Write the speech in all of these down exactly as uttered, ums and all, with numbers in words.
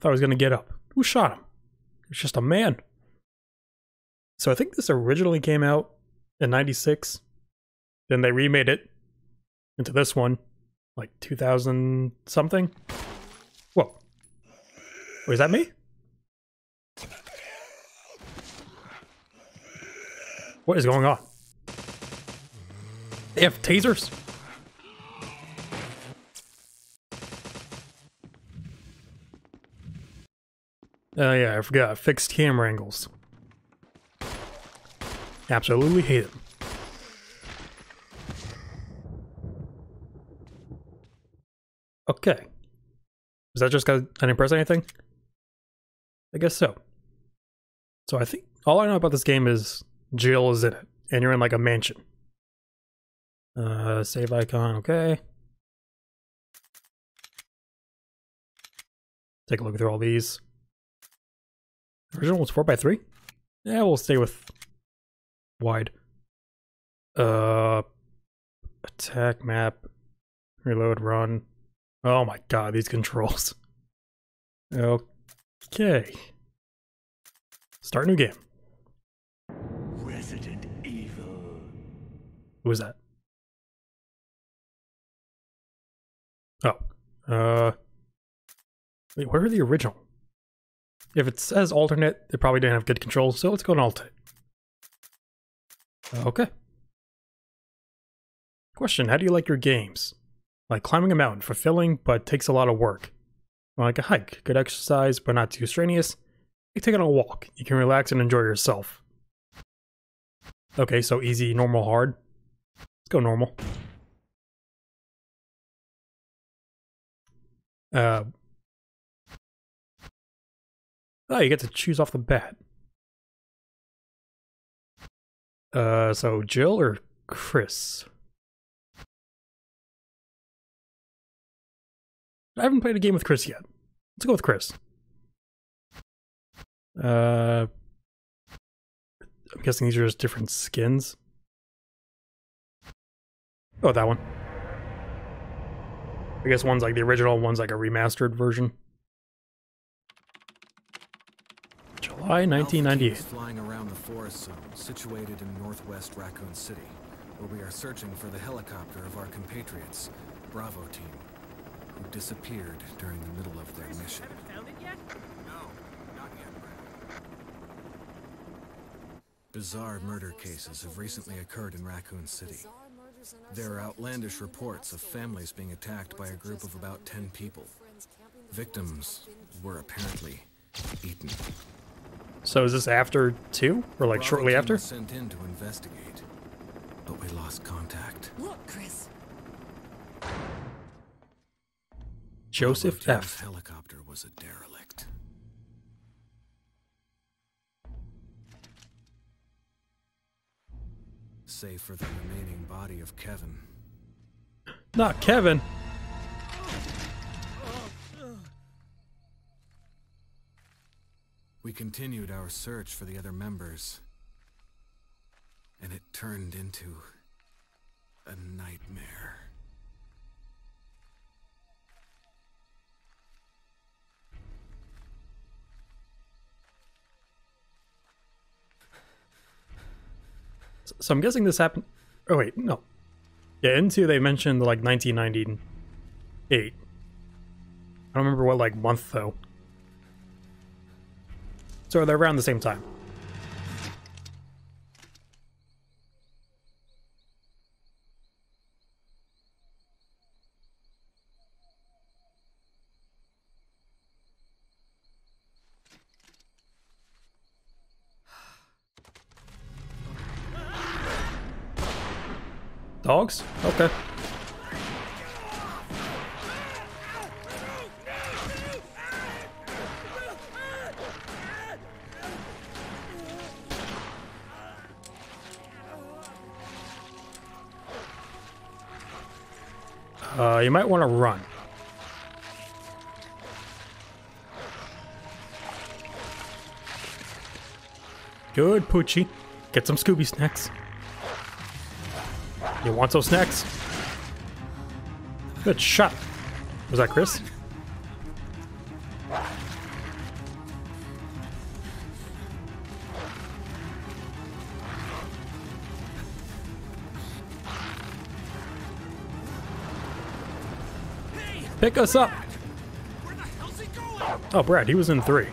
thought I was going to get up. Who shot him? It's just a man. So I think this originally came out in ninety-six. Then they remade it into this one, like two thousand something. Whoa. Wait, is that me? What is going on? They have tasers? Oh yeah, I forgot. Fixed camera angles. Absolutely hate it. Okay. Is that just because I didn't press anything? I guess so. So I think all I know about this game is Jill is in it, and you're in like a mansion. Uh, save icon, okay. Take a look through all these. The original was four by three? Yeah, we'll stay with wide. Uh, attack map, reload, run. Oh my god, these controls. Okay. Start new game. Resident Evil. Who is that? Oh. Uh. Wait, where are the original? If it says alternate, it probably didn't have good controls, so let's go to alternate. Okay. Question, how do you like your games? Like climbing a mountain, fulfilling, but takes a lot of work. Like a hike, good exercise, but not too strenuous. You take it on a walk, you can relax and enjoy yourself. Okay, so easy, normal, hard. Let's go normal. Uh, oh, you get to choose off the bat. Uh, so Jill or Chris? I haven't played a game with Chris yet. Let's go with Chris. Uh, I'm guessing these are just different skins. Oh, that one. I guess one's like the original, one's like a remastered version. July nineteen ninety-eight. Flying around the forest zone, situated in northwest Raccoon City, where we are searching for the helicopter of our compatriots, Bravo Team, who disappeared during the middle of their mission. Haven't found it yet? No, not yet, Brad. Bizarre murder cases have recently occurred in Raccoon City. There are outlandish reports of families being attacked by a group of about ten people. Victims were apparently eaten. So is this after two? Or like shortly after? Sent in to investigate, but we lost contact. Look, Chris. Joseph F. Helicopter was a derelict. Save for the remaining body of Kevin. Not Kevin. We continued our search for the other members, and it turned into a nightmare. So I'm guessing this happened. Oh wait, no. Yeah, into they mentioned like nineteen ninety-eight. I don't remember what like month though. So they're around the same time. Dogs? Okay. Uh, you might want to run. Good Poochie. Get some Scooby snacks. You want those snacks? Good shot. Was that Chris? Pick us up! Where the hell's he going? Oh, Brad, he was in three,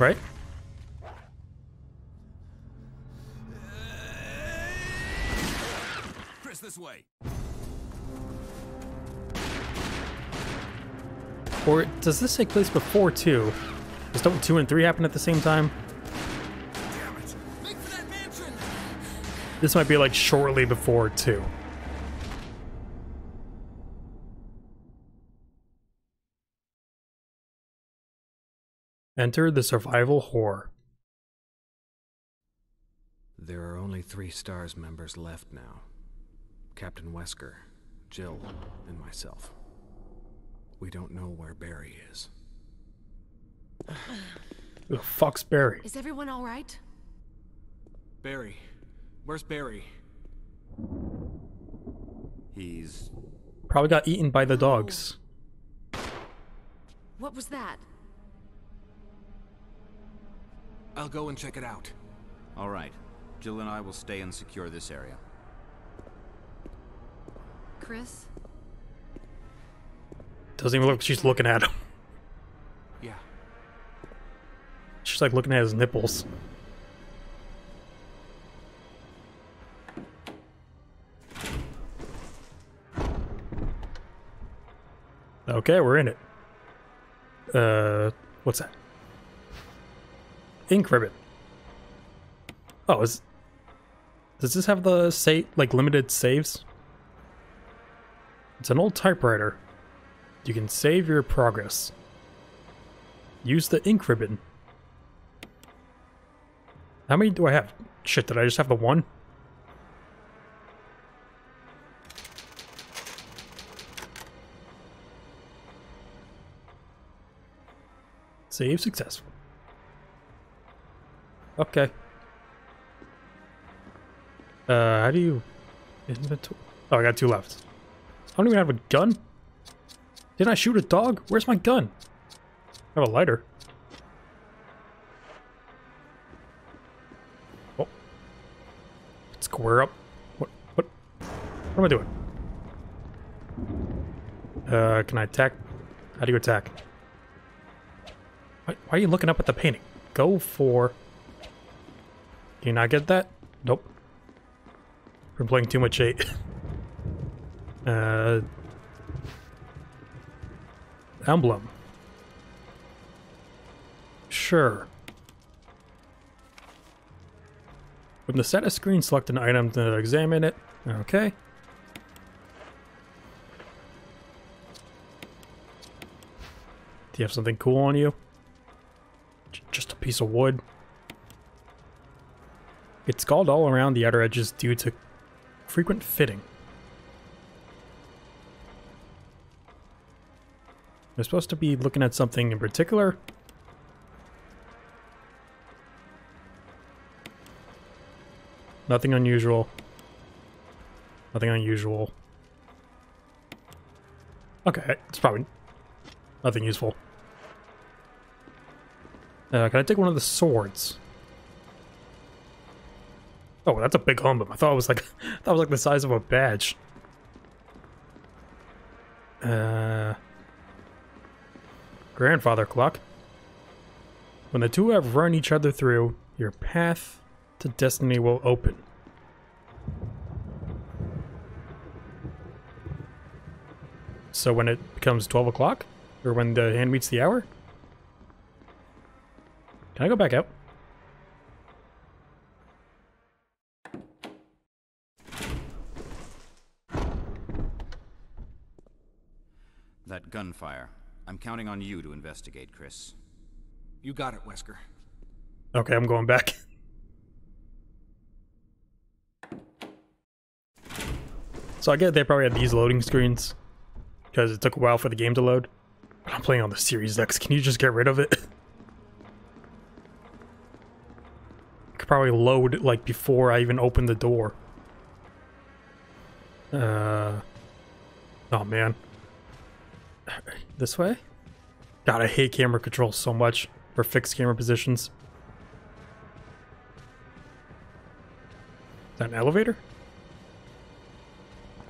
right? Chris, this way. Or does this take place before two? Does don't two and three happen at the same time? Damn it. Make for that mansion. This might be like shortly before two. Enter the survival horror. There are only three STARS members left now. Captain Wesker, Jill, and myself. We don't know where Barry is. Who the fuck's Barry? Is everyone all right? Barry. Where's Barry? He's... probably got eaten by the dogs. What was that? I'll go and check it out. All right. Jill and I will stay and secure this area. Chris? Doesn't even look like she's looking at him. Yeah. She's like looking at his nipples. Okay, we're in it. Uh, what's that? Ink ribbon. Oh, is does this have the say like limited saves? It's an old typewriter. You can save your progress. Use the ink ribbon. How many do I have? Shit, did I just have the one? Save successful. Okay. Uh, how do you... inventory? Oh, I got two left. I don't even have a gun? Didn't I shoot a dog? Where's my gun? I have a lighter. Oh. Square up. What? What? What am I doing? Uh, can I attack? How do you attack? Why, why are you looking up at the painting? Go for... do you not get that? Nope. We're playing too much eight. uh, emblem. Sure. From the status screen, select an item to examine it. Okay. Do you have something cool on you? J- just a piece of wood. It's scalded all around the outer edges due to frequent fitting. We're supposed to be looking at something in particular. Nothing unusual. Nothing unusual. Okay, it's probably nothing useful. Uh, can I take one of the swords? Oh, that's a big emblem. I thought it was like I thought it was like the size of a badge. Uh, grandfather clock. When the two have run each other through, your path to destiny will open. So when it becomes twelve o'clock, or when the hand meets the hour? Can I go back out? That gunfire. I'm counting on you to investigate, Chris. You got it, Wesker. Okay, I'm going back. So I get they probably had these loading screens because it took a while for the game to load. But I'm playing on the Series X. Can you just get rid of it? Could probably load like before I even opened the door. Uh. Oh man. This way? God, I hate camera control so much for fixed camera positions. Is that an elevator?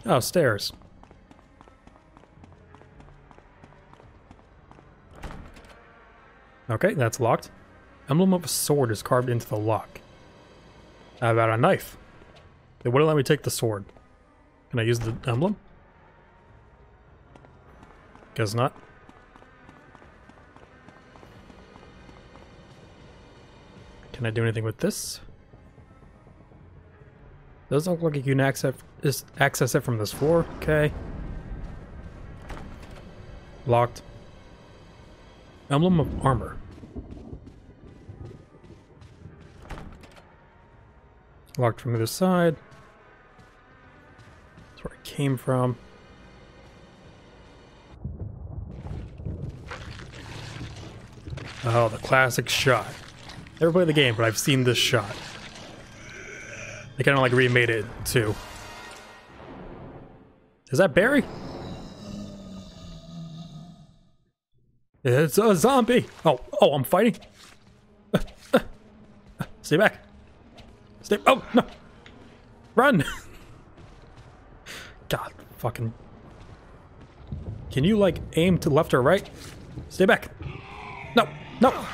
Oh, stairs. Okay, that's locked. Emblem of a sword is carved into the lock. I've got a knife. It wouldn't let me take the sword. Can I use the emblem? Guess not. Can I do anything with this? Doesn't look like you can access, just access it from this floor. Okay. Locked. Emblem of armor. Locked from the other side. That's where I came from. Oh, the classic shot. Never played the game, but I've seen this shot. They kind of like remade it too. Is that Barry? It's a zombie! Oh, oh, I'm fighting. Uh, uh, uh, stay back. Stay. Oh no! Run! God, fucking. Can you like aim to left or right? Stay back. No, no.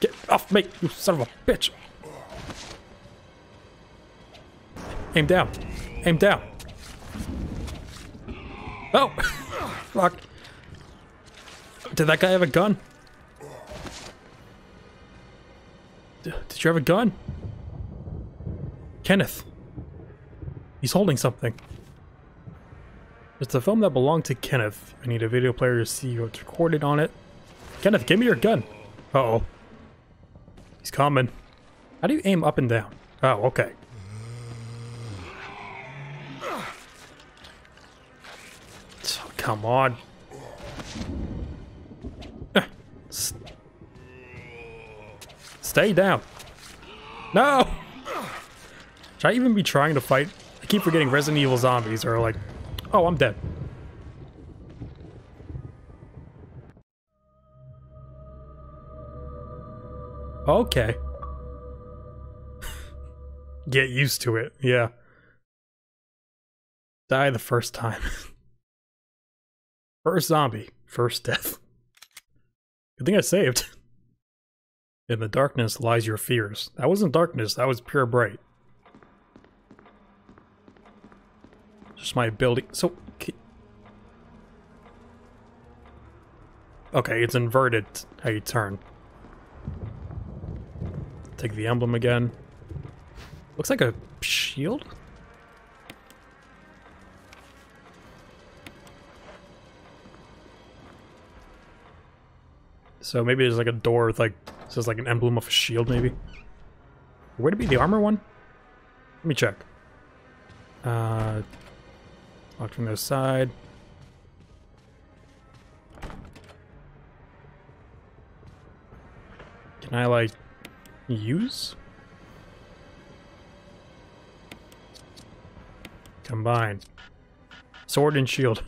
Get off me, you son of a bitch. Aim down. Aim down. Oh! Fuck. Did that guy have a gun? Did you have a gun? Kenneth. He's holding something. It's a film that belonged to Kenneth. I need a video player to see what's recorded on it. Kenneth, give me your gun. Uh-oh. He's coming. How do you aim up and down? Oh, okay. Come on. Stay down. No! Should I even be trying to fight? I keep forgetting Resident Evil zombies are like, oh, I'm dead. Okay. Get used to it, yeah. Die the first time. First zombie, first death. Good thing I saved. In the darkness lies your fears. That wasn't darkness, that was pure bright. Just my ability. So. Okay, it's inverted how you turn. Take the emblem again. Looks like a shield? So maybe there's like a door with like, says like an emblem of a shield maybe. Where'd it be, the armor one? Let me check. Uh, locked from the other side. Can I like, use? Combine. Sword and shield.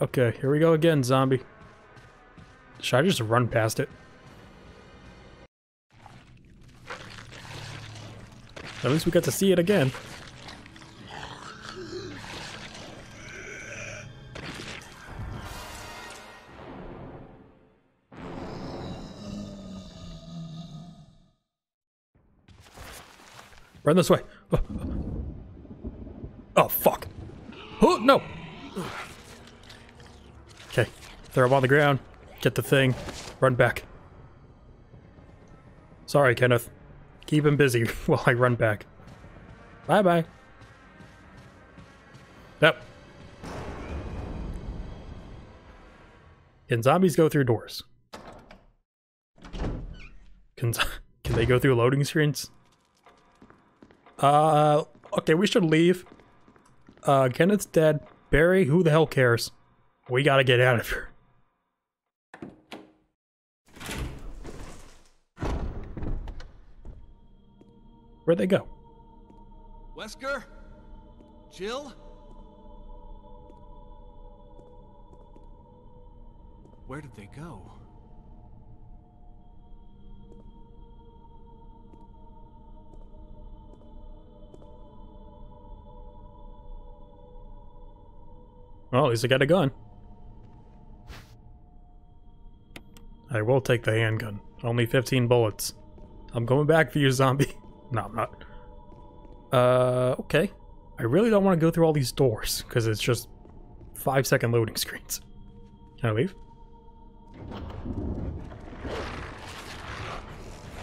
Okay, here we go again, zombie. Should I just run past it? At least we got to see it again. Run this way. Oh, oh fuck. Oh, no. Okay, throw him on the ground. Get the thing. Run back. Sorry, Kenneth. Keep him busy while I run back. Bye-bye. Yep. Can zombies go through doors? Can, can they go through loading screens? Uh, okay, we should leave. Uh, Kenneth's dead. Barry, who the hell cares? We gotta get out of here. Where'd they go? Wesker? Jill? Where did they go? Well, at least I got a gun. I will take the handgun. Only fifteen bullets. I'm going back for you, zombie. No, I'm not. Uh, okay. I really don't want to go through all these doors, because it's just five second loading screens. Can I leave?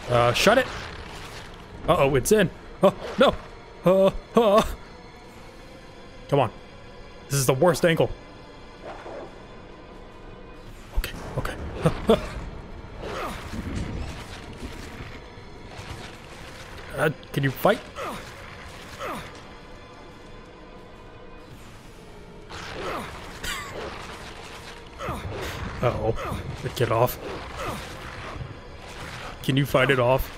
Uh, shut it! Uh-oh, it's in! Oh, no! Uh, uh. Come on. This is the worst angle. Okay, okay. uh, can you fight? Uh-oh. Get off. Can you fight it off?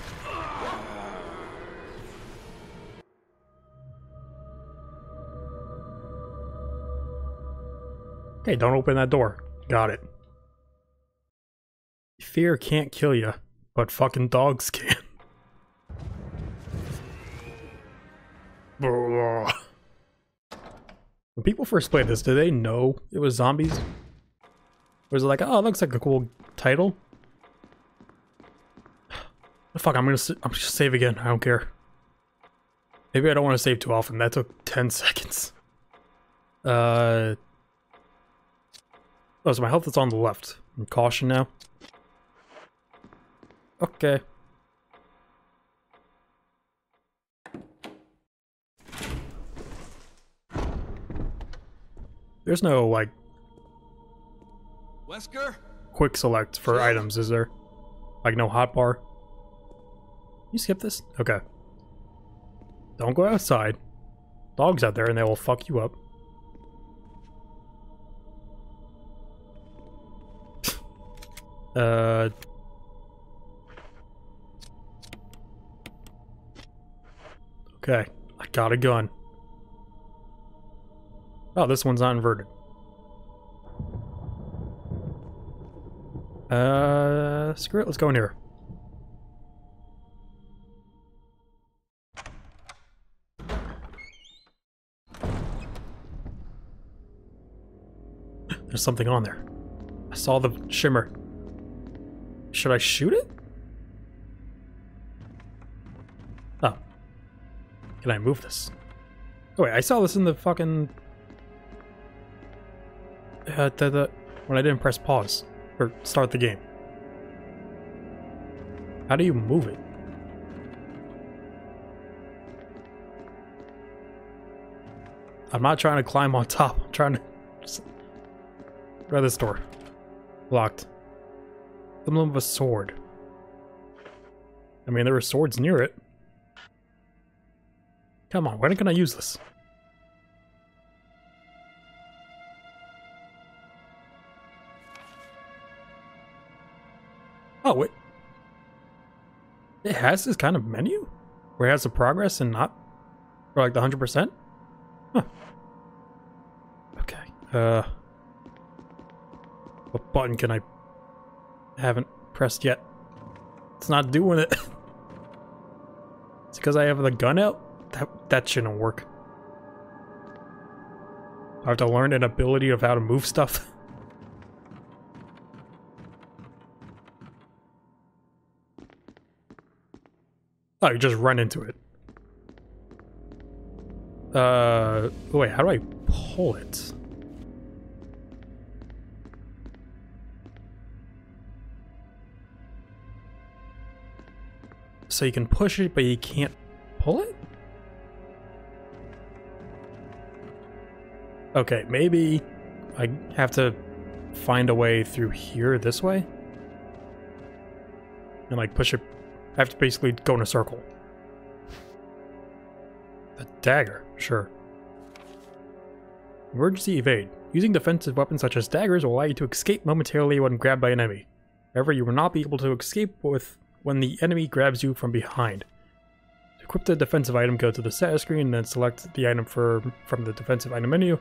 Okay, don't open that door. Got it. Fear can't kill you, but fucking dogs can. When people first played this, did they know it was zombies? Or was it like, oh, it looks like a cool title? Fuck, I'm gonna I'm just save again. I don't care. Maybe I don't want to save too often. That took ten seconds. Uh. Oh, so my health is on the left. I'm caution now. Okay. There's no like. Wesker? Quick select for items, is there? Like no hotbar? You skip this? Okay. Don't go outside. Dogs out there and they will fuck you up. uh... Okay. I got a gun. Oh, this one's not inverted. Uh, screw it, let's go in here. There's something on there. I saw the shimmer. Should I shoot it? Oh. Can I move this? Oh wait, I saw this in the fucking... Uh, the, the... when I didn't press pause. Or start the game. How do you move it? I'm not trying to climb on top. I'm trying to... Just... Right at this door. Locked. Emblem of a sword. I mean, there were swords near it. Come on, when can I use this? Oh, it, it has this kind of menu? Where it has the progress and not... Or like the one hundred percent? Huh. Okay. Uh, what button can I... haven't pressed yet? It's not doing it. It's because I have the gun out? That, that shouldn't work. I have to learn an ability of how to move stuff. Oh, you just run into it. Uh, wait, how do I pull it? So you can push it, but you can't pull it? Okay, maybe I have to find a way through here this way? And like push it. I have to basically go in a circle. A dagger, sure. Emergency evade. Using defensive weapons such as daggers will allow you to escape momentarily when grabbed by an enemy. However, you will not be able to escape with when the enemy grabs you from behind. To equip the defensive item, go to the status screen, then select the item for, from the defensive item menu,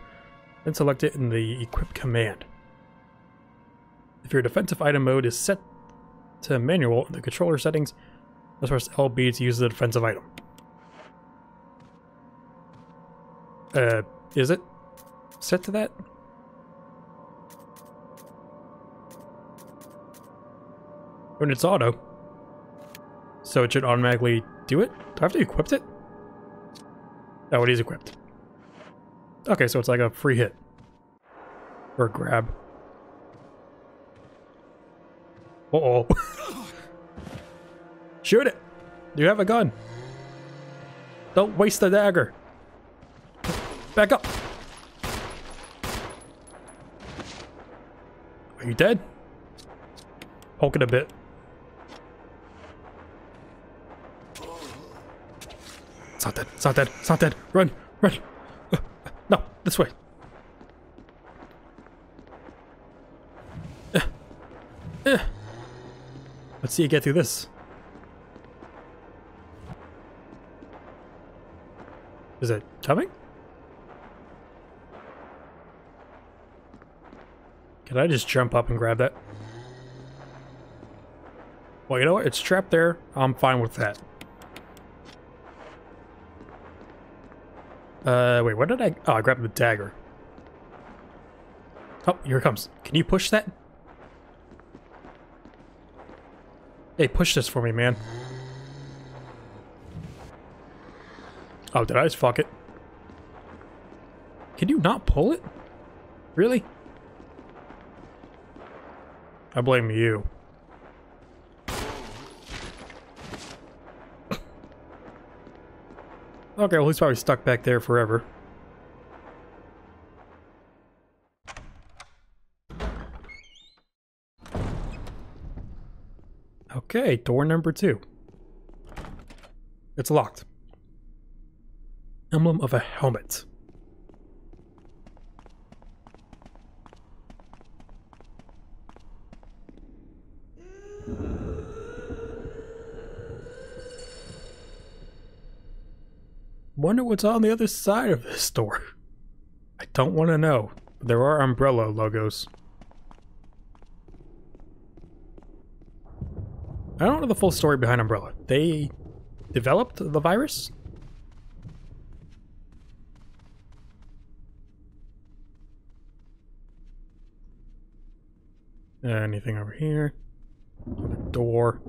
then select it in the equip command. If your defensive item mode is set to manual in the controller settings, let's press L B to use the defensive item. Uh, is it set to that? when it's auto. So it should automatically do it? Do I have to equip it? Oh, it is equipped. Okay, so it's like a free hit. Or grab. Uh-oh. Shoot it! You have a gun. Don't waste the dagger. Back up! Are you dead? Poke it a bit. It's not dead, it's not dead, it's not dead. Run, run. No, this way. Let's see you get through this. Is it coming? Can I just jump up and grab that? Well, you know what? It's trapped there. I'm fine with that. Uh, wait, what did I... Oh, I grabbed the dagger. Oh, here it comes. Can you push that? Hey, push this for me, man. Oh, did I just fuck it? Can you not pull it? Really? I blame you. Okay, well he's probably stuck back there forever. Okay, door number two. It's locked. Emblem of a helmet. Wonder what's on the other side of this door. I don't want to know. There are Umbrella logos. I don't know the full story behind Umbrella. They developed the virus? Anything over here? Door.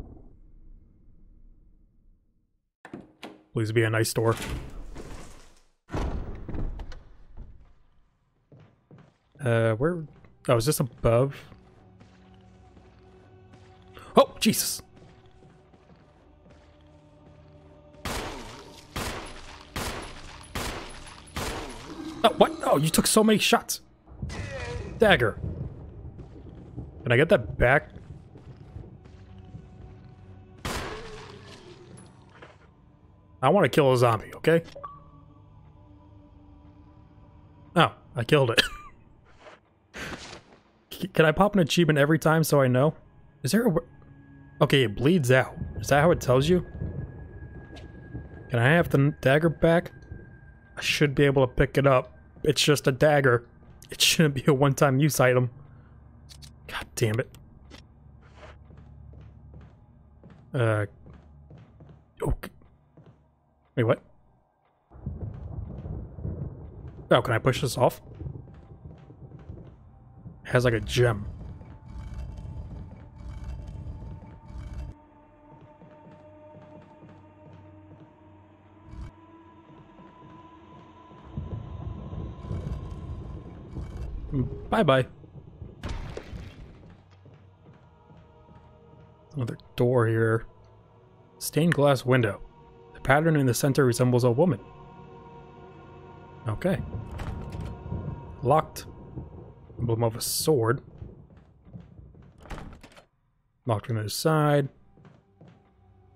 Please be a nice door. Uh, where? Oh, is this above? Oh, Jesus! Oh, what? Oh, you took so many shots! Dagger. Can I get that back? I want to kill a zombie, okay? Oh, I killed it. Can I pop an achievement every time so I know? Is there a... Okay, it bleeds out. Is that how it tells you? Can I have the dagger back? I should be able to pick it up. It's just a dagger. It shouldn't be a one-time use item. God damn it. Uh... Okay. Wait, what? Oh, can I push this off? It has like a gem. Bye-bye. Another door here. Stained glass window. Pattern in the center resembles a woman. Okay. Locked. Emblem of a sword. Locked on the other side.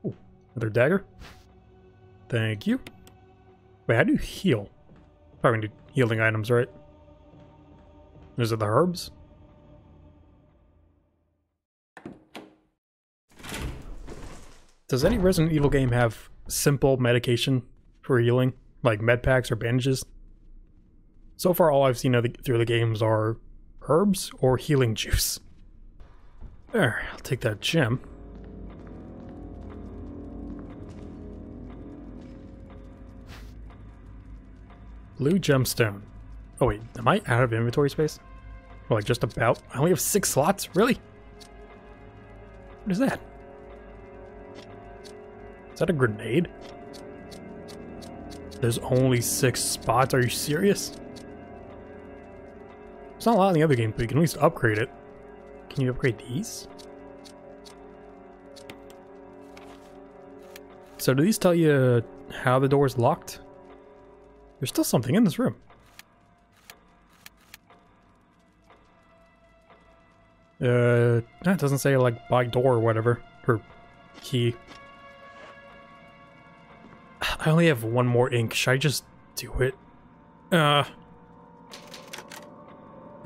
Ooh, another dagger. Thank you. Wait, how do you heal? Probably need healing items, right? Those are the herbs. Does any Resident Evil game have simple medication for healing, like med packs or bandages? So far all I've seen of the, through the games are herbs or healing juice. There, I'll take that gem. Blue gemstone. Oh wait, am I out of inventory space? Well, like just about. I only have six slots? Really? What is that? Is that a grenade? There's only six spots. Are you serious? It's not a lot in the other game, but you can at least upgrade it. Can you upgrade these? So do these tell you how the door is locked? There's still something in this room. Uh, it doesn't say like by door or whatever, or key. I only have one more ink. Should I just do it? Uh,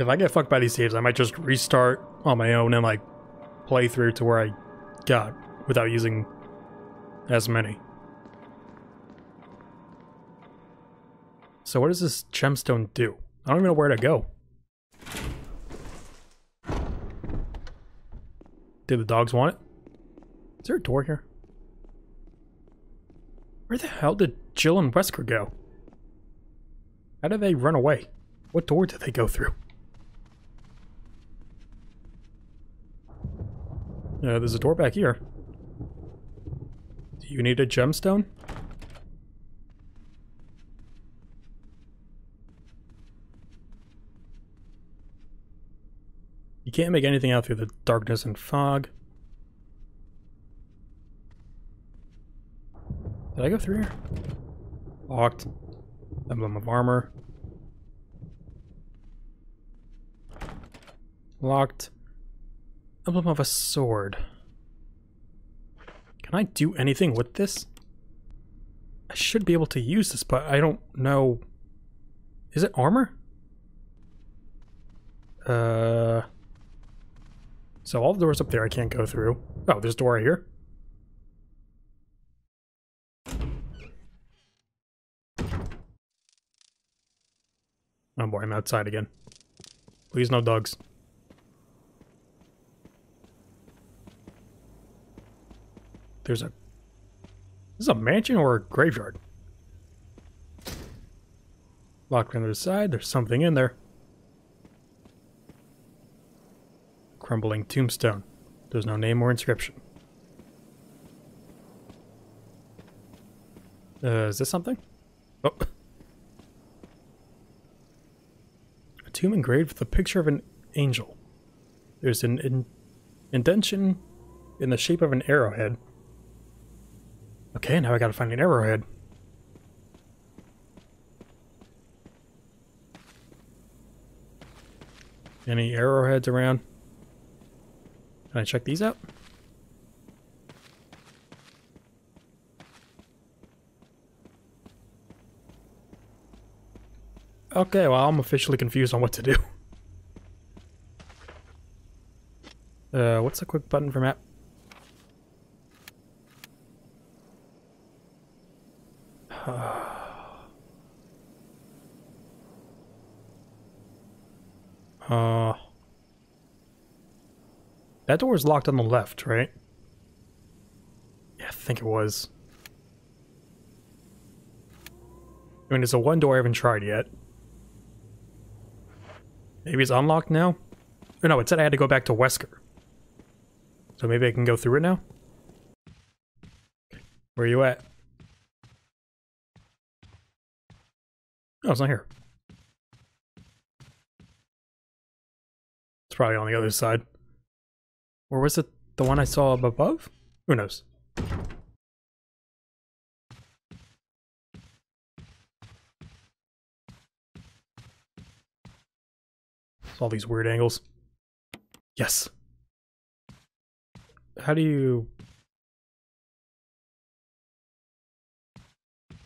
if I get fucked by these saves, I might just restart on my own and like play through to where I got without using as many. So what does this gemstone do? I don't even know where to go. Do the dogs want it? Is there a door here? Where the hell did Jill and Wesker go? How did they run away? What door did they go through? Uh, there's a door back here. Do you need a gemstone? You can't make anything out through the darkness and fog. Did I go through here? Locked. Emblem of armor. Locked. Emblem of a sword. Can I do anything with this? I should be able to use this, but I don't know. Is it armor? Uh... So all the doors up there I can't go through. Oh, there's a door right here. Oh boy, I'm outside again. Please no dogs. There's a... Is this a mansion or a graveyard? Locked on the other side, there's something in there. Crumbling tombstone. There's no name or inscription. Uh, is this something? Oh. A tomb engraved with a picture of an angel. There's an in indentation in the shape of an arrowhead. Okay, now I gotta find an arrowhead. Any arrowheads around? Can I check these out? Okay, well, I'm officially confused on what to do. Uh, what's the quick button for map? Uh... That door is locked on the left, right? Yeah, I think it was. I mean, it's a one door I haven't tried yet. Maybe it's unlocked now? Or no, it said I had to go back to Wesker. So maybe I can go through it now? Where are you at? Oh, it's not here. It's probably on the other side. Or was it the one I saw up above? Who knows? It's all these weird angles. Yes. How do you... Do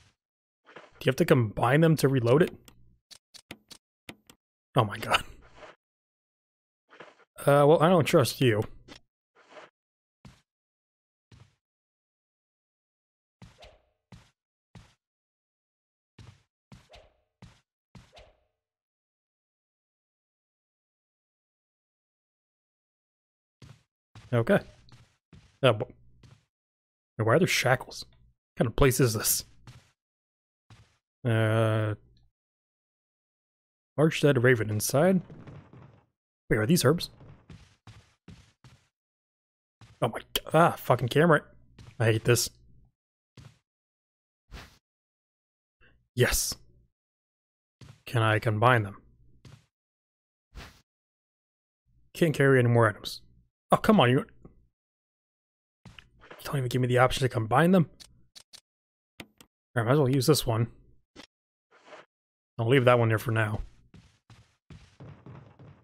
you have to combine them to reload it? Oh my god. Uh, well, I don't trust you. Okay. Oh, but why are there shackles? What kind of place is this? Uh, large dead raven inside. Wait, are these herbs? Oh my god, ah, fucking camera. I hate this. Yes. Can I combine them? Can't carry any more items. Oh, come on, you, you don't even give me the option to combine them. I might as well use this one. I'll leave that one there for now.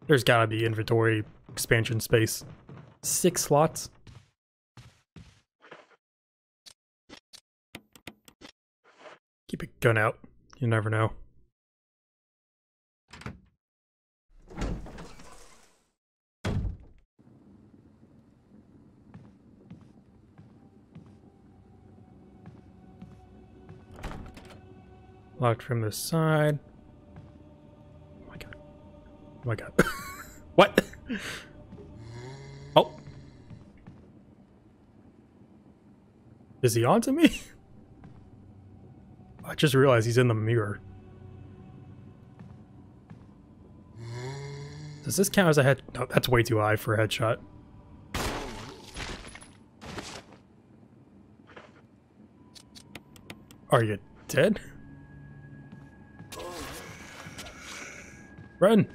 There's gotta be inventory expansion space. Six slots. Keep a gun out. You never know. Locked from this side. Oh my god. Oh my god. What? Oh. Is he on to me? I just realized he's in the mirror. Does this count as a head? No, that's way too high for a headshot. Are you dead? Run!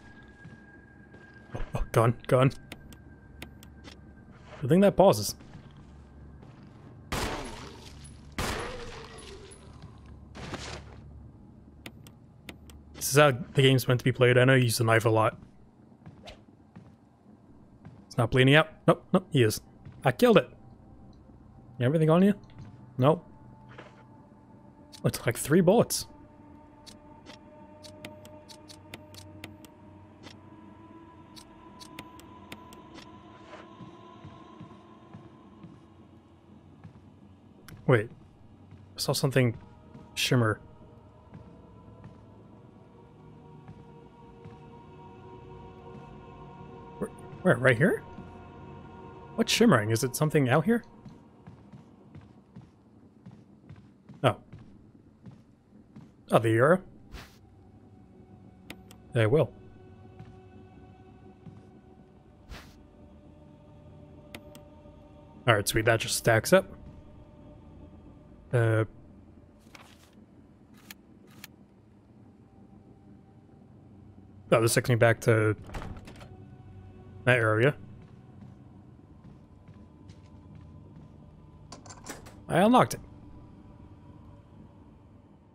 Oh, oh, gone, gone. I think that pauses. This is how the game's meant to be played. I know you use the knife a lot. It's not bleeding out. Nope, nope, he is. I killed it! You have everything on you? Nope. Looks like three bullets. Wait, I saw something shimmer. Where, where, right here? What's shimmering? Is it something out here? Oh. Oh, the arrow? I will. Alright, sweet, that just stacks up. Uh, oh, this takes me back to that area. I unlocked it.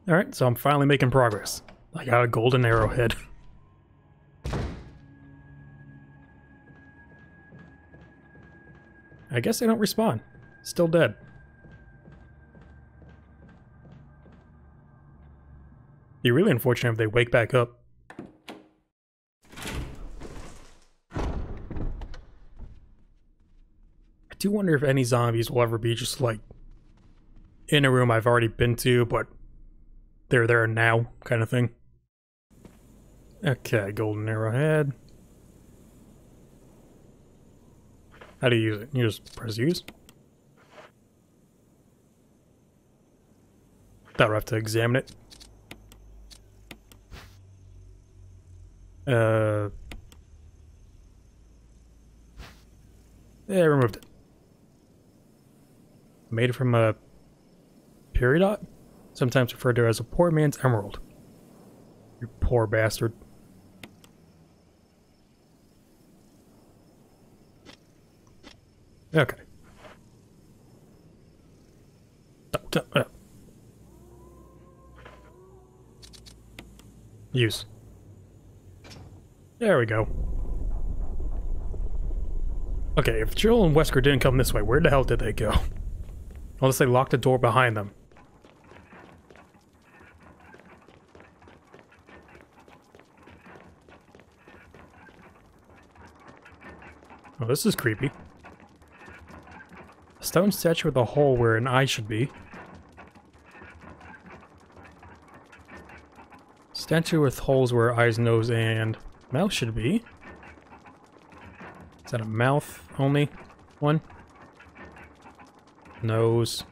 Alright, so I'm finally making progress. I got a golden arrowhead. I guess they don't respawn. Still dead. Be really unfortunate if they wake back up. I do wonder if any zombies will ever be just like in a room I've already been to, but they're there now kind of thing. Okay, golden arrowhead. How do you use it? You just press use. That'll have to examine it. Uh, yeah, I removed it. Made it from a peridot, sometimes referred to as a poor man's emerald. You poor bastard. Okay. Use. There we go. Okay, if Jill and Wesker didn't come this way, where the hell did they go? Unless they locked the door behind them. Oh, this is creepy. A stone statue with a hole where an eye should be. Statue with holes where eyes, nose, and mouth should be. Is that a mouth only one? Nose.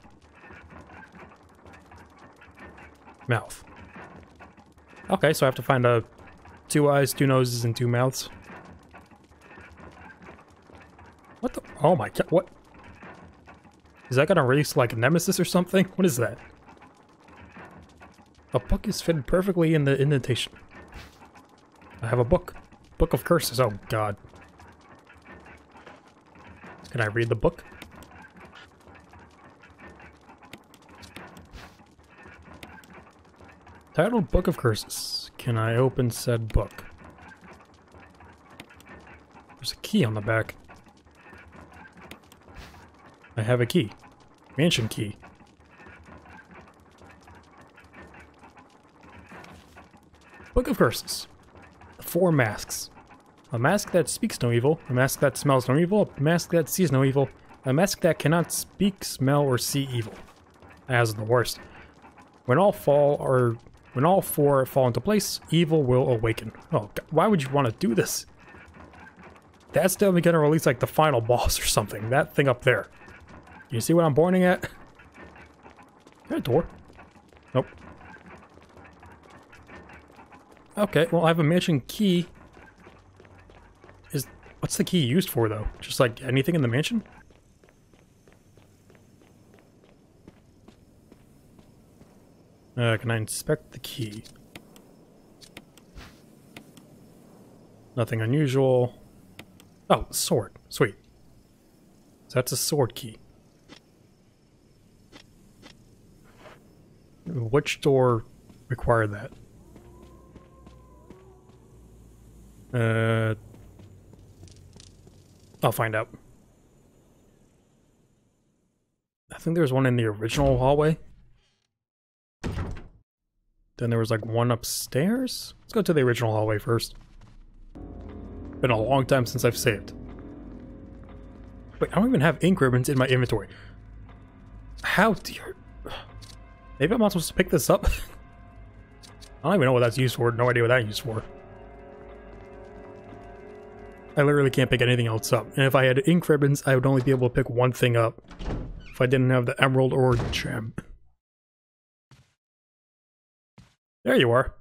Mouth. Okay, so I have to find a two eyes, two noses, and two mouths. What the? Oh my god, what? Is that gonna race like a nemesis or something? What is that? A book is fitted perfectly in the indentation. I have a book. Book of curses. Oh god. Can I read the book? Titled Book of Curses. Can I open said book? There's a key on the back. I have a key. Mansion key. Book of Curses. Four masks. A mask that speaks no evil, a mask that smells no evil, a mask that sees no evil, a mask that cannot speak, smell, or see evil. As the worst. When all fall or when all four fall into place, evil will awaken. Oh god, why would you want to do this? That's definitely gonna release like the final boss or something. That thing up there. You see what I'm pointing at? Is there a door? Nope. Okay, well I have a mansion key. Is what's the key used for though? Just like anything in the mansion? Uh, can I inspect the key? Nothing unusual. Oh, sword. Sweet. So that's a sword key. Which door required that? Uh, I'll find out. I think there was one in the original hallway. Then there was like one upstairs? Let's go to the original hallway first. Been a long time since I've saved. Wait, I don't even have ink ribbons in my inventory. How do you... Maybe I'm not supposed to pick this up? I don't even know what that's used for. No idea what that's used for. I literally can't pick anything else up. And if I had ink ribbons, I would only be able to pick one thing up. If I didn't have the emerald or gem. There you are.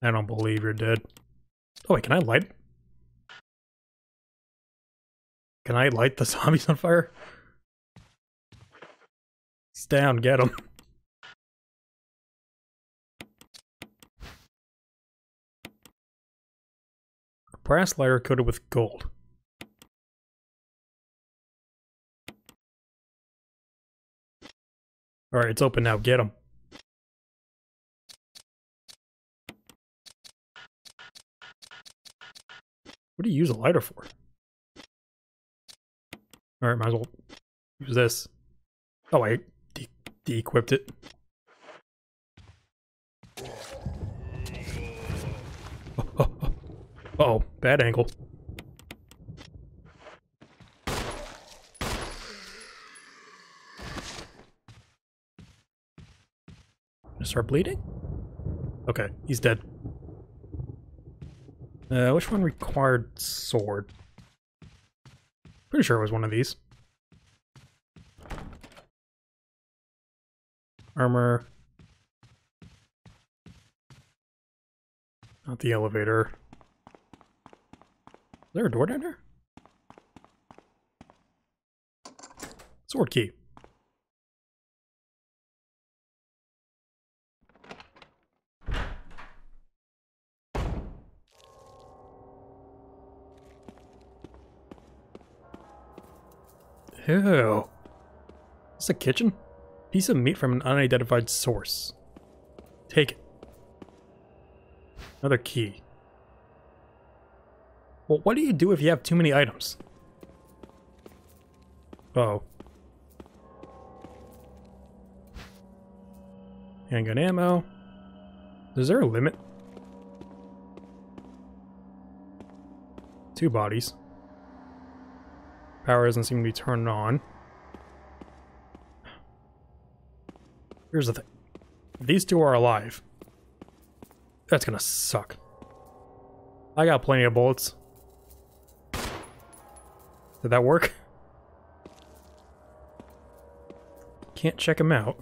I don't believe you're dead. Oh wait, can I light? Can I light the zombies on fire? He's down, get him. A brass lighter coated with gold. Alright, it's open now. Get him. What do you use a lighter for? Alright, might as well use this. Oh, I de- de-equipped it. Oh, oh, oh. Uh-oh, bad angle. Start bleeding? Okay, he's dead. Uh, which one required sword? Pretty sure it was one of these. Armor. Not the elevator. Is there a door down there? Sword key. Ew. It's a kitchen? Piece of meat from an unidentified source. Take it. Another key. Well, what do you do if you have too many items? Uh-oh. Handgun ammo. Is there a limit? Two bodies. Power doesn't seem to be turned on. Here's the thing. If these two are alive, that's gonna suck. I got plenty of bullets. Did that work? Can't check them out.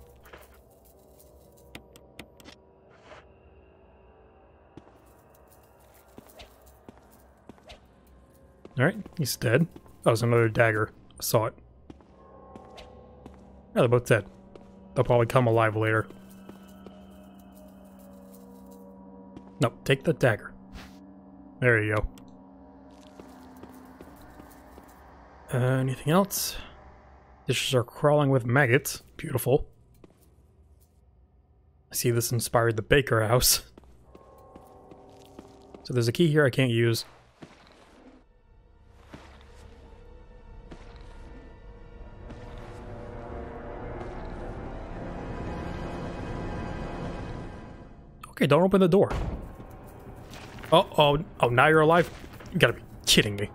Alright, he's dead. That was another dagger. I saw it. Yeah, they're both dead. They'll probably come alive later. Nope, take the dagger. There you go. Uh, anything else? Dishes are crawling with maggots. Beautiful. I see this inspired the Baker house. So there's a key here I can't use. Okay, don't open the door. Oh, oh, oh, now you're alive? You gotta be kidding me.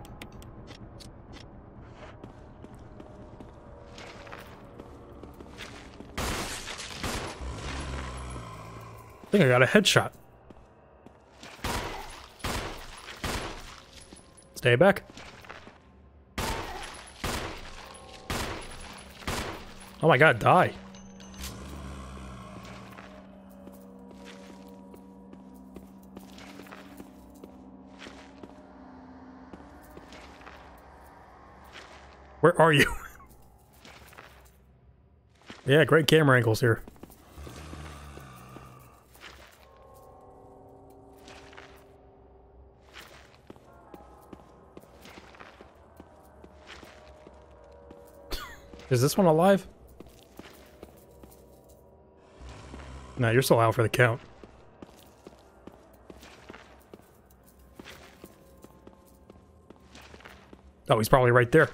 I think I got a headshot. Stay back. Oh my god, die. Where are you? Yeah, great camera angles here. Is this one alive? Nah, you're still out for the count. Oh, he's probably right there.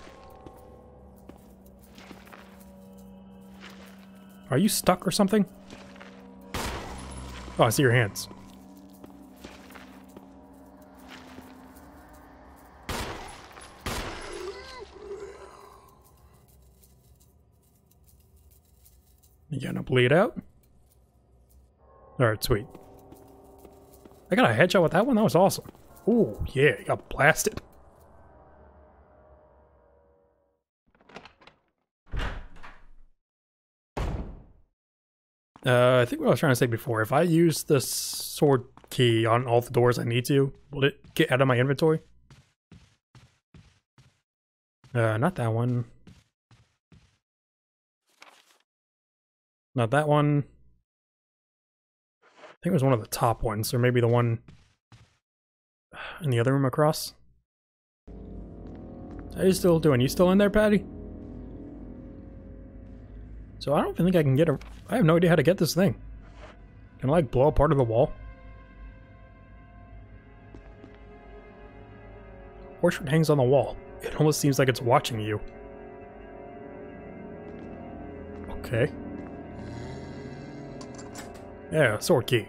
Are you stuck or something? Oh, I see your hands. You gonna bleed out? Alright, sweet. I got a headshot with that one? That was awesome. Ooh, yeah, you got blasted. Uh, I think what I was trying to say before, if I use the sword key on all the doors I need to, will it get out of my inventory? Uh, not that one. Not that one. I think it was one of the top ones, or maybe the one in the other room across. How are you still doing? You still in there, Patty? So I don't even think I can get a... I have no idea how to get this thing. Can I, like, blow up part of the wall? Portrait hangs on the wall. It almost seems like it's watching you. Okay. Yeah, sword key.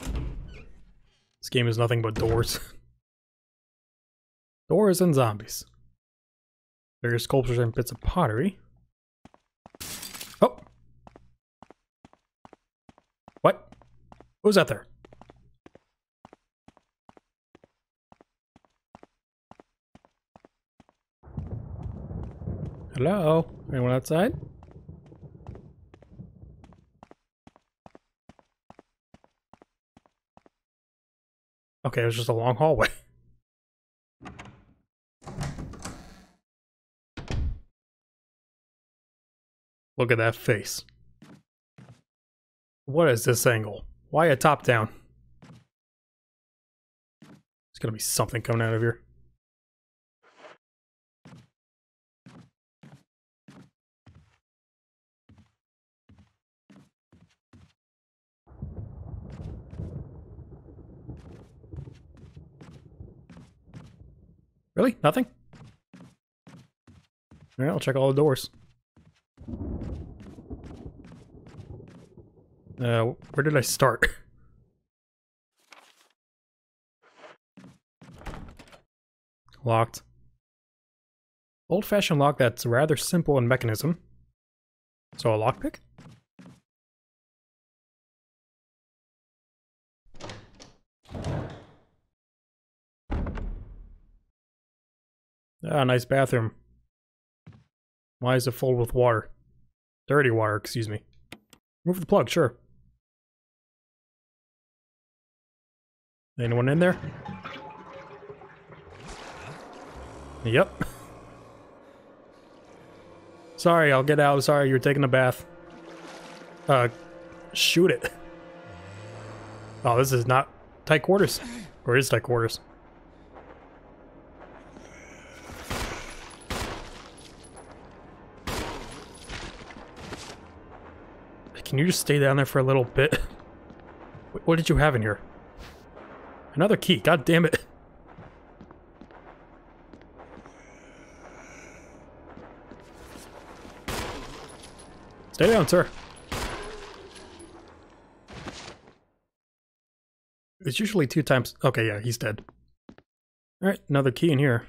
This game is nothing but doors. Doors and zombies. Various sculptures and bits of pottery. Oh! What? What was that there? Hello? Anyone outside? Okay, it was just a long hallway. Look at that face. What is this angle? Why a top down? There's gonna be something coming out of here. Really? Nothing? Alright, I'll check all the doors. Uh, where did I start? Locked. Old-fashioned lock that's rather simple in mechanism. So a lockpick? Ah, nice bathroom. Why is it full with water? Dirty water, excuse me. Move the plug, sure. Anyone in there? Yep. Sorry, I'll get out. Sorry, you're taking a bath. Uh, shoot it. Oh, this is not tight quarters. Or is tight quarters. Can you just stay down there for a little bit? What did you have in here? Another key, god damn it. Stay down, sir. It's usually two times. Okay, yeah, he's dead. Alright, another key in here.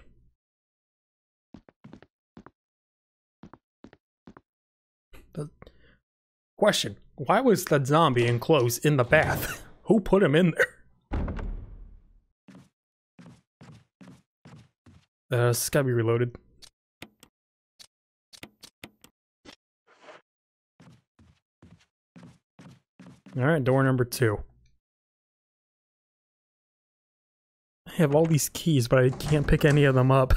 The question, why was the zombie enclosed in the bath? Who put him in there? Uh, this has gotta be reloaded. Alright, door number two. I have all these keys, but I can't pick any of them up.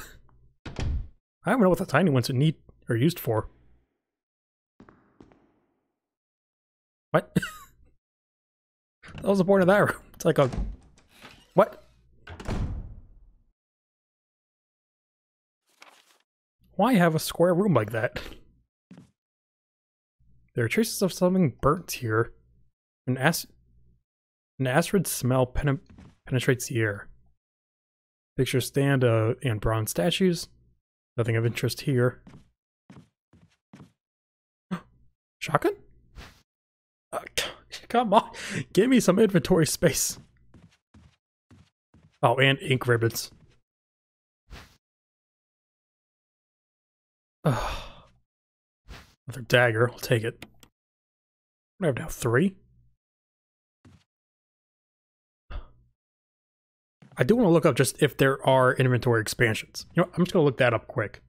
I don't know what the tiny ones are need are used for. What? That was the point of that room. It's like a... What? Why have a square room like that? There are traces of something burnt here. An, ac an acrid smell pen penetrates the air. Pictures stand uh, and bronze statues. Nothing of interest here. Shotgun? Uh, come on, give me some inventory space. Oh, and ink ribbons. Uh, another dagger, I'll take it. I have now three. I do want to look up just if there are inventory expansions. You know what? I'm just going to look that up quick.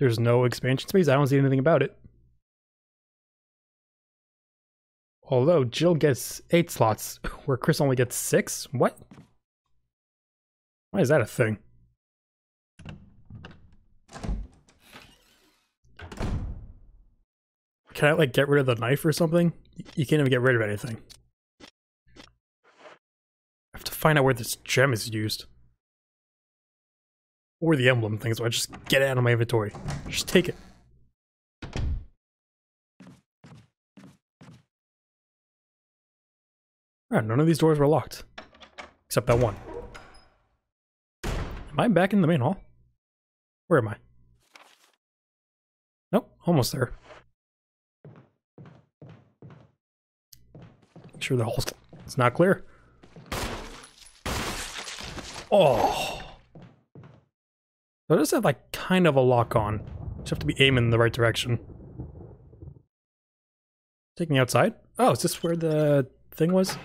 There's no expansion space. I don't see anything about it. Although Jill gets eight slots where Chris only gets six. What? Why is that a thing? Can I like get rid of the knife or something? You can't even get rid of anything. Find out where this gem is used. Or the emblem thing, so I just get it out of my inventory. Just take it. Alright, none of these doors were locked. Except that one. Am I back in the main hall? Where am I? Nope, almost there. Make sure the hall's it's not clear. Oh, so I just have like kind of a lock on. Just have to be aiming in the right direction. Take me outside. Oh, is this where the thing was?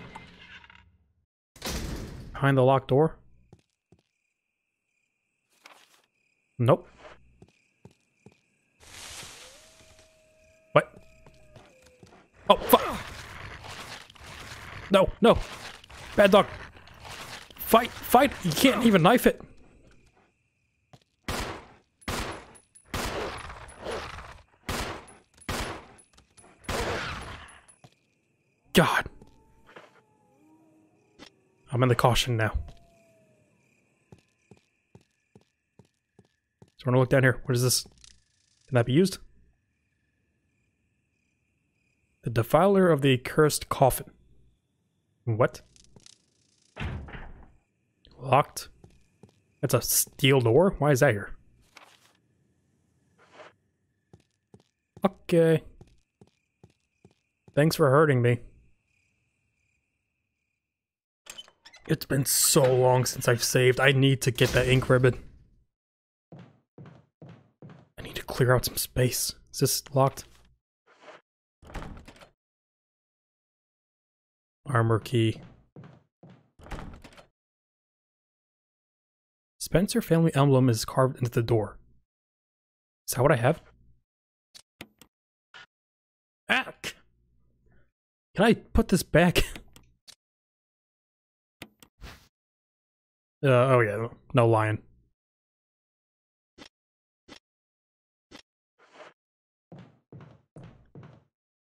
Behind the locked door? Nope. What? Oh, fuck! No, no! Bad dog! Fight! Fight! You can't even knife it! God! I'm in the caution now. So I'm gonna look down here. What is this? Can that be used? The defiler of the cursed coffin. What? Locked. That's a steel door? Why is that here? Okay. Thanks for hurting me. It's been so long since I've saved. I need to get that ink ribbon. I need to clear out some space. Is this locked? Armor key. Spencer family emblem is carved into the door. Is that what I have? Ah! Can I put this back? Uh, oh yeah, no lying.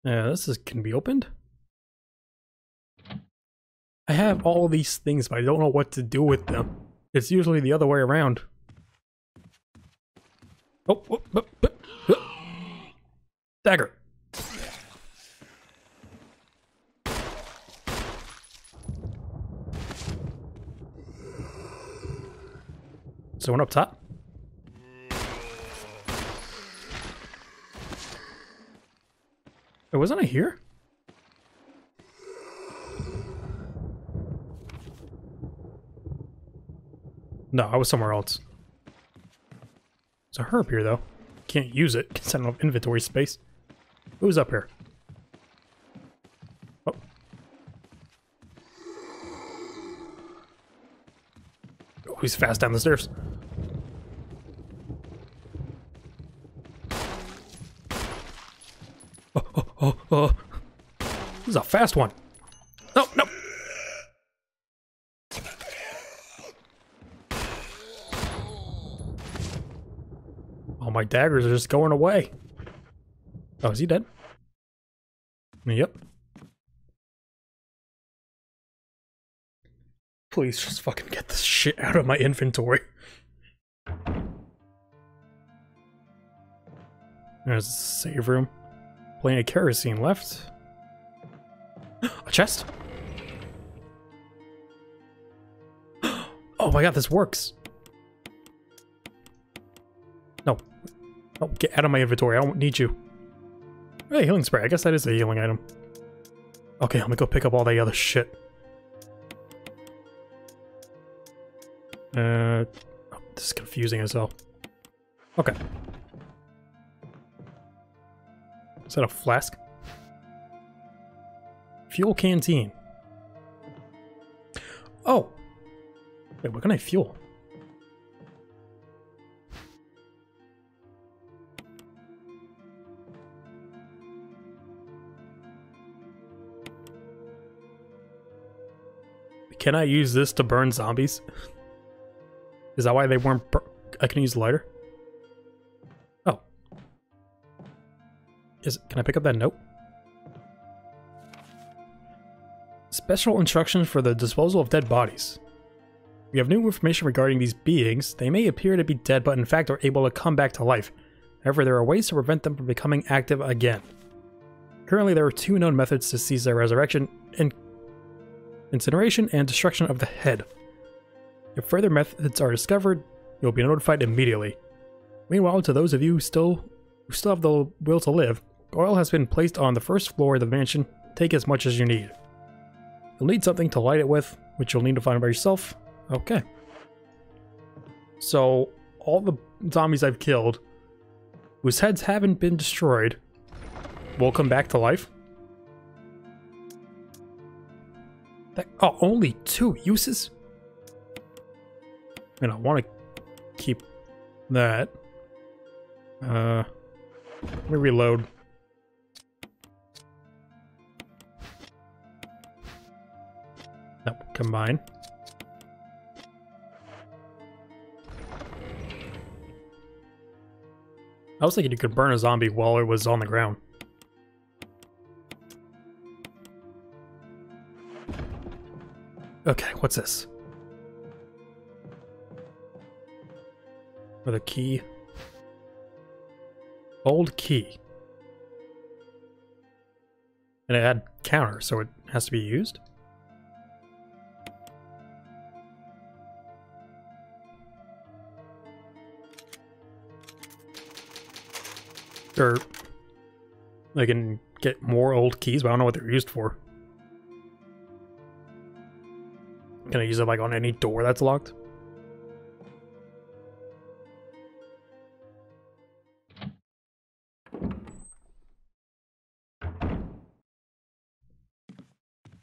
Yeah, this is, can be opened. I have all these things, but I don't know what to do with them. It's usually the other way around. Oh, oh, oh, oh, oh. Dagger. Someone up top. Wait, wasn't I here? No, I was somewhere else. There's a herb here, though. Can't use it because I don't have inventory space. Who's up here? Oh. Oh, he's fast down the stairs. Oh, oh, this is a fast one. No, no. Oh, my daggers are just going away. Oh, is he dead? Yep. Please just fucking get this shit out of my inventory. There's a save room. Plenty of kerosene left. A chest? Oh my god, this works! No. Oh, get out of my inventory, I don't need you. Hey, healing spray, I guess that is a healing item. Okay, let me go pick up all the other shit. Uh, oh, this is confusing as hell. Okay. Is that a flask? Fuel canteen. Oh! Wait, what can I fuel? Can I use this to burn zombies? Is that why they weren't bur- I can use the lighter? Is, can I pick up that note? Special instructions for the disposal of dead bodies. We have new information regarding these beings. They may appear to be dead, but in fact are able to come back to life. However, there are ways to prevent them from becoming active again. Currently, there are two known methods to seize their resurrection, in incineration and destruction of the head. If further methods are discovered, you'll be notified immediately. Meanwhile, to those of you who still, who still have the will to live, oil has been placed on the first floor of the mansion. Take as much as you need. You'll need something to light it with, which you'll need to find by yourself. Okay. So, all the zombies I've killed, whose heads haven't been destroyed, will come back to life. That, oh, only two uses? And I want to keep that. Uh... Let me reload. Nope, combine. I was thinking you could burn a zombie while it was on the ground. Okay, what's this? With a key. Old key. And it had counter, so it has to be used. Or I can get more old keys, but I don't know what they're used for. Can I use it like on any door that's locked?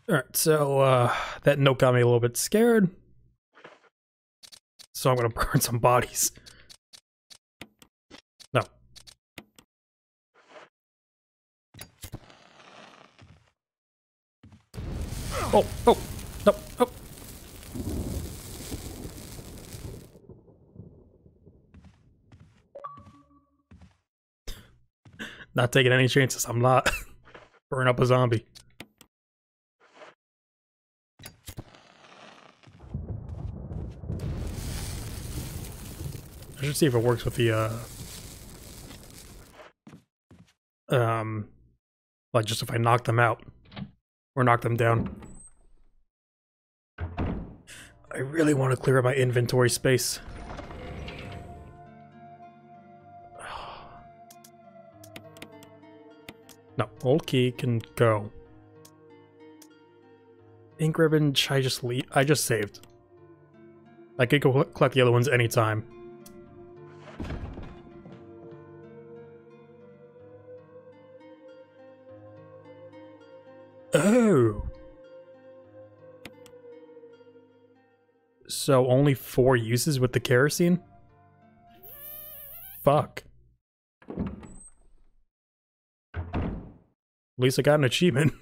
Alright, so uh, that note got me a little bit scared, so I'm gonna burn some bodies. No. Oh, oh, no, oh. Not taking any chances. I'm not burn up a zombie. I should see if it works with the, uh, um, like just if I knock them out or knock them down. I really want to clear up my inventory space. No, old key can go. Ink ribbon, should I just leave? I just saved. I could go collect the other ones anytime. Oh! So only four uses with the kerosene? Fuck. At least I got an achievement.